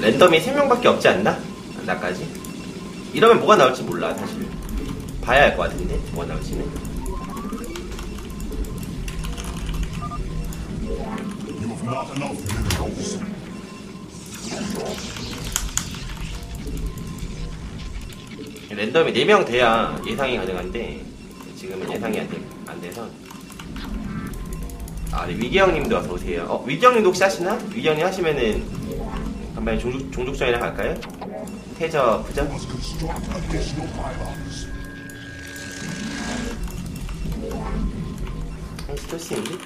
랜덤이 3명밖에 없지 않나? 나까지? 이러면 뭐가 나올지 몰라. 사실 봐야 할 것 같은데 뭐가 나올지는. 랜덤이 4명 돼야 예상이 가능한데 지금은 예상이 안 돼서. 아, 네, 위기형님도 와서 오세요. 위기형님도 혹시 하시나? 위기형님 하시면은 간만에 종족전이랑 갈까요? 태저 푸전? 한 10초씩인데?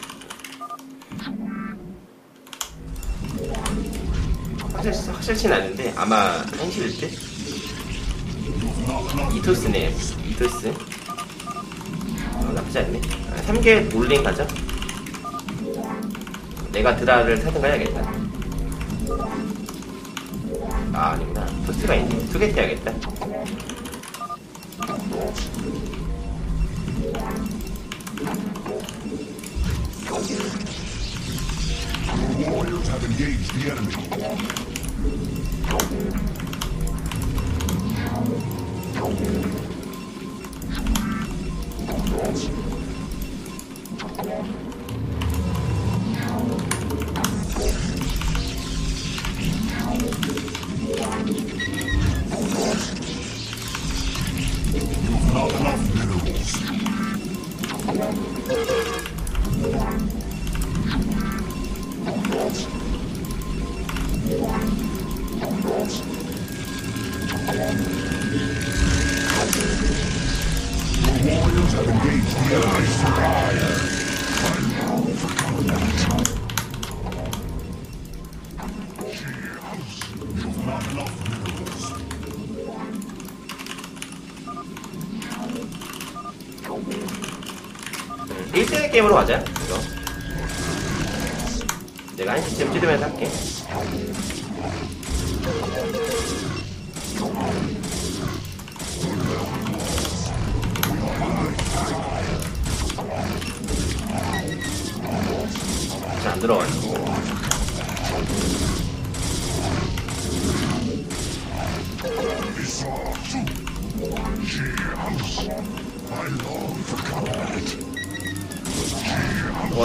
확실치는 않은데 아마 1시일 때? 이토스네. 이토스 나쁘지 않네. 3개 볼링 가자. 내가 드라를 사든가 해야겠다. 아, 아닙니다. 토스가 있네. 2개 해야겠다. 게임으로 가자. 이거 내가 1시쯤 찌르면서 할게. 잘 안 들어가지고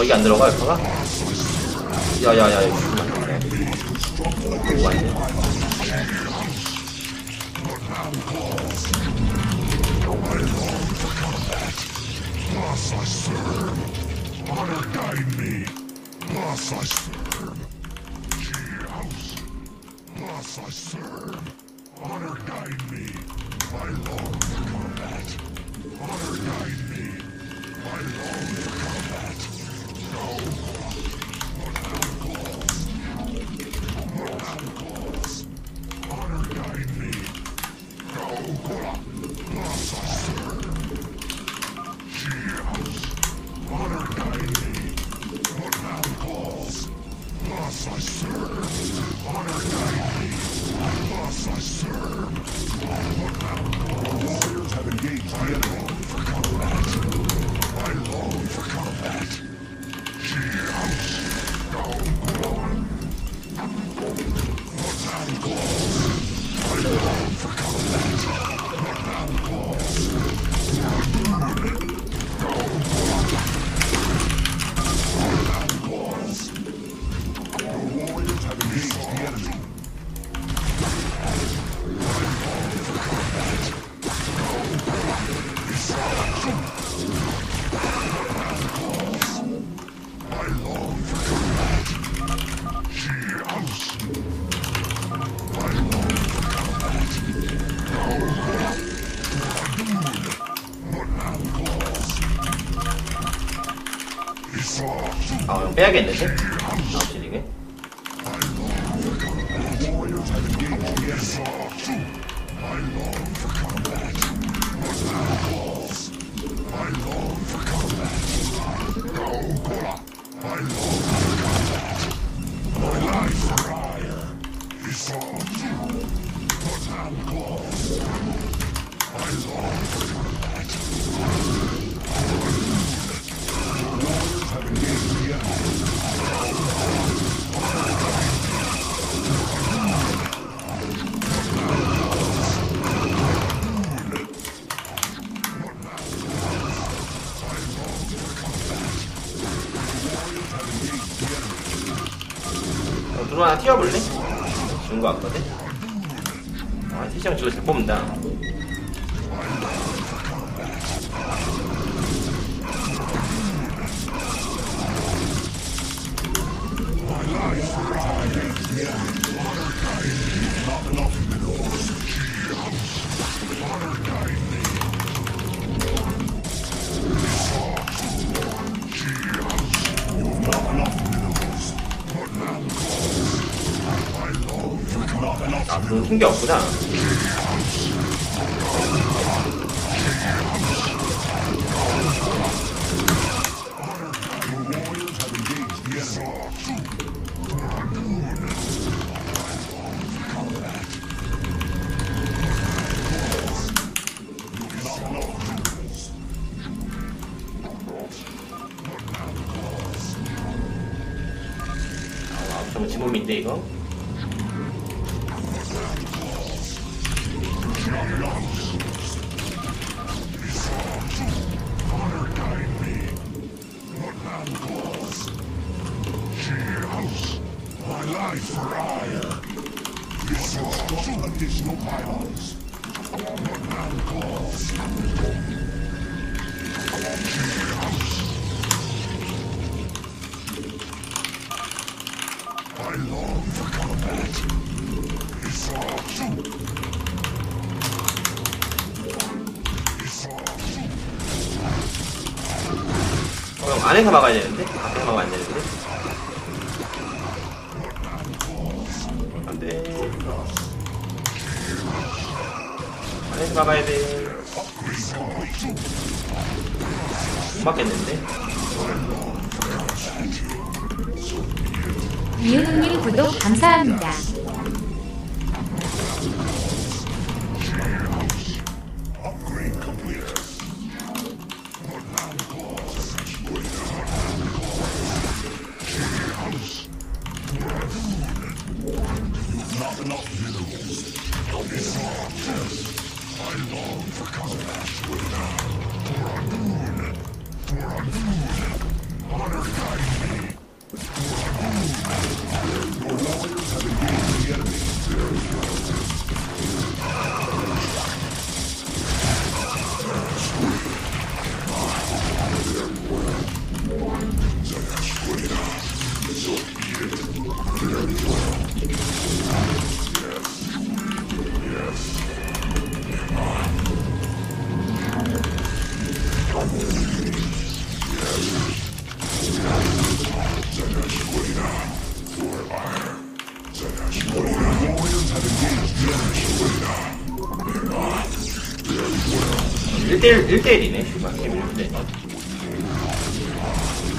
이게 안 들어가, 이거가? 야야야, 이거 뭐가 있네. 빼야겠는데? 아웃시링에? 튀어볼래? 죽은 거 같거든? 아, 티시형 죽어 잘 뽑는다. 아, 그건 큰 게 없구나. 아, 좀 지몸인데 이거? 그럼 안에서 막아야 되는데? 밖에서 막으면 안 되는데? 안 돼. 안에서 막아야 돼. 못 막겠는데? 미은님 구독 감사합니다. 일대일이네 휴가 팀이.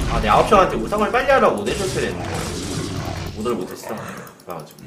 아, 내 9시한테 우상을 빨리 하라고 5대 줬어야 했는데 오늘 못했어. 나가지고.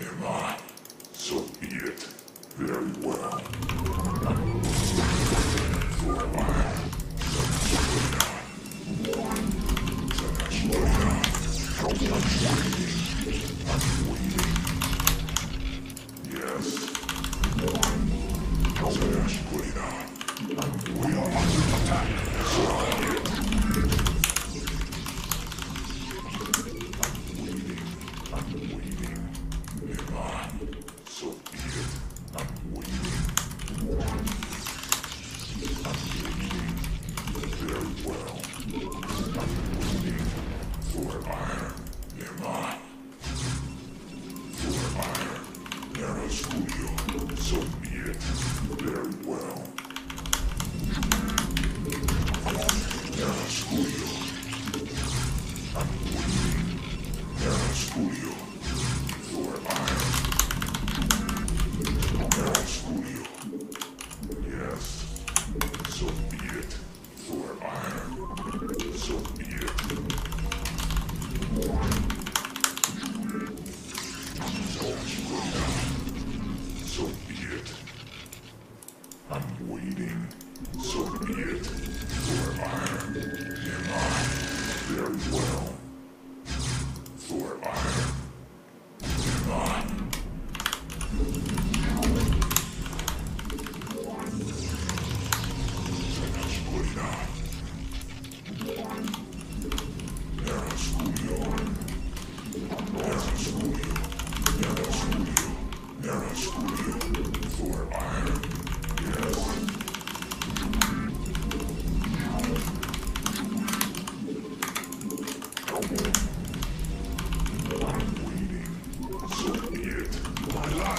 I long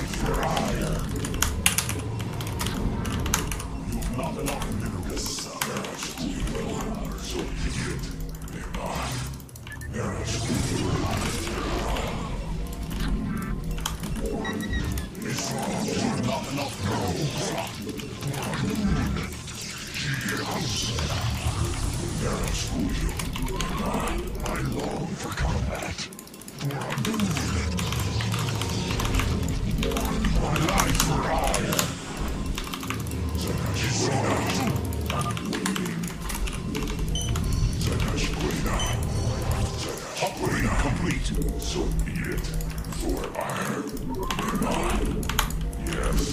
for combat, for I believe it. My life for iron. Zanash Zanash complete. So be it. For iron, mine. Yes.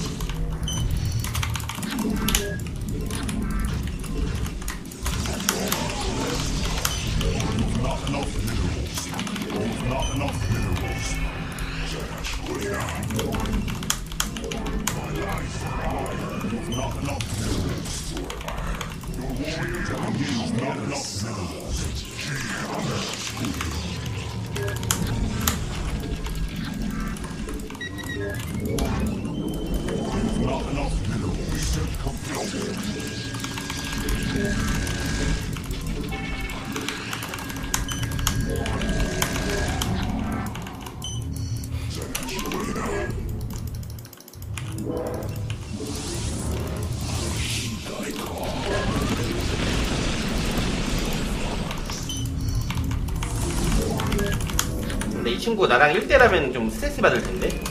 근데 이 친구 나랑 1대라면 좀 스트레스 받을 텐데.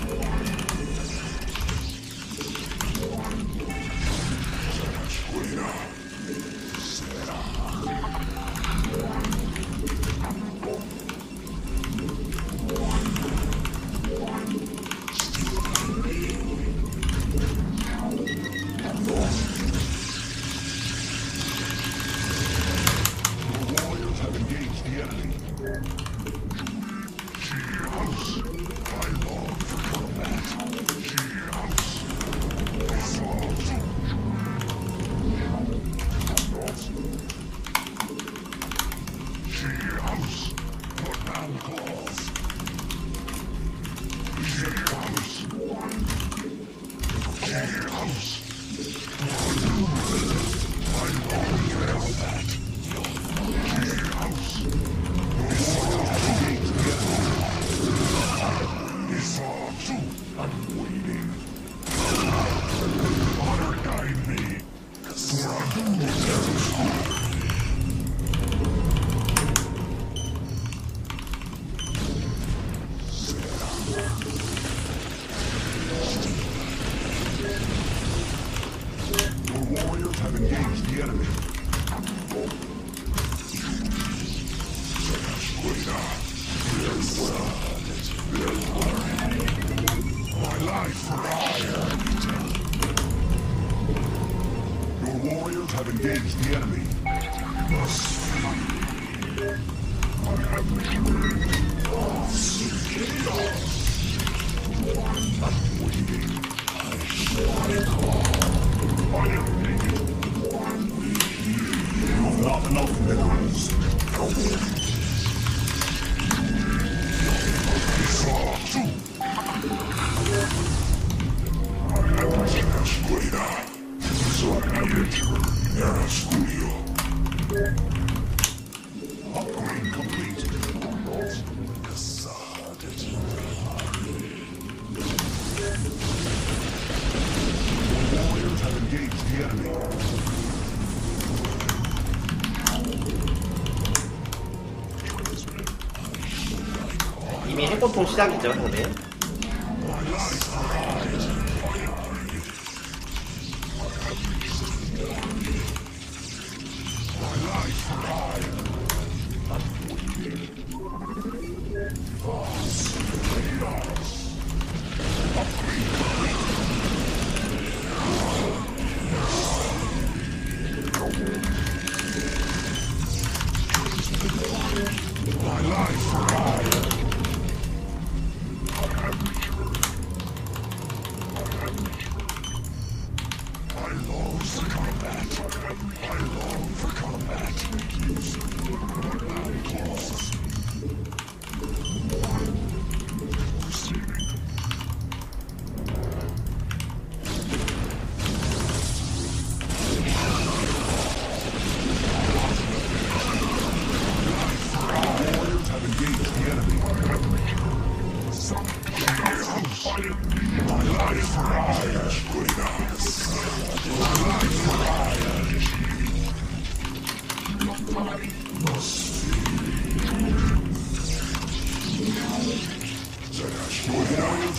이미 핵보통 시작이죠, 상대.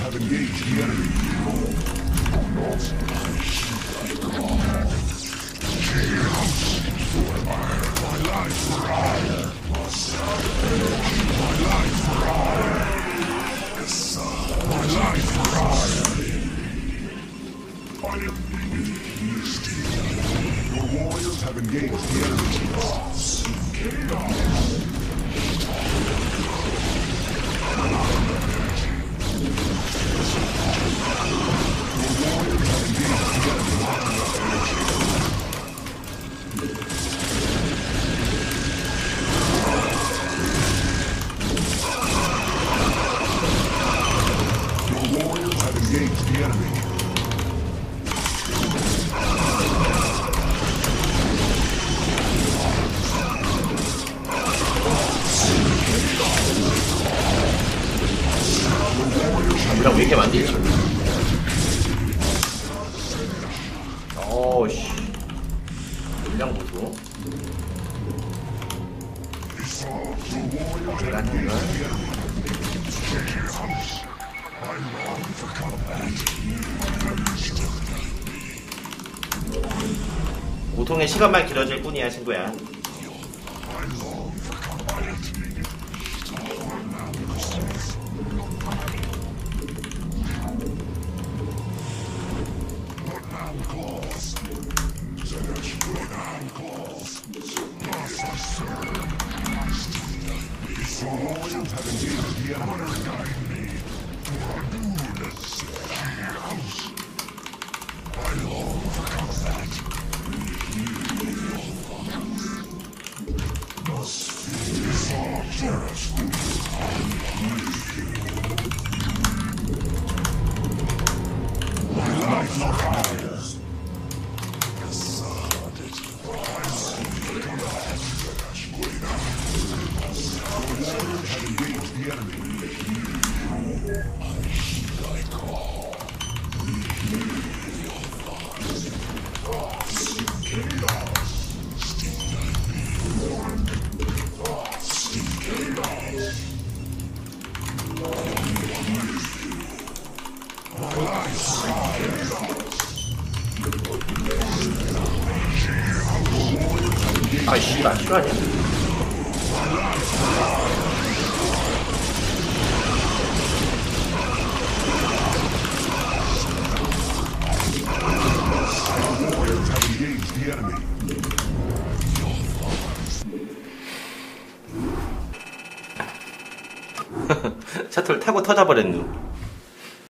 Have engaged the enemy. My life for iron. My life for iron. My life for iron. I am being your warriors have engaged the enemy. 그럼 왜 이렇게 만들지? 어우씨 물량 보소 내가는 걸 고통의 시간만 길어질 뿐이야 친구야. 아, 씨발, 싫어하냐? 셔틀 타고 터져버렸누.